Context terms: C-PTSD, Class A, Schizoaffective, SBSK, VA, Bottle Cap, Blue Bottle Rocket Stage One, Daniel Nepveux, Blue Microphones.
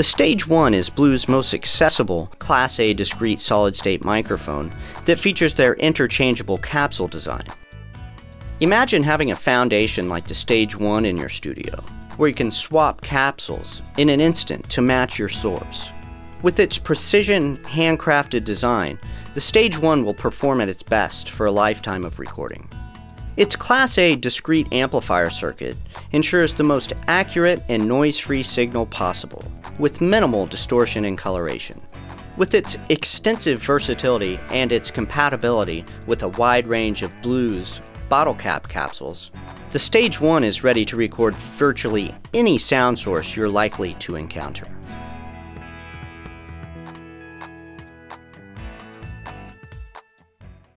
The Stage 1 is Blue's most accessible Class A discrete solid-state microphone that features their interchangeable capsule design. Imagine having a foundation like the Stage 1 in your studio, where you can swap capsules in an instant to match your source. With its precision, handcrafted design, the Stage 1 will perform at its best for a lifetime of recording. Its Class A discrete amplifier circuit ensures the most accurate and noise-free signal possible, with minimal distortion and coloration. With its extensive versatility and its compatibility with a wide range of Blue's Bottle Cap capsules, the Stage 1 is ready to record virtually any sound source you're likely to encounter.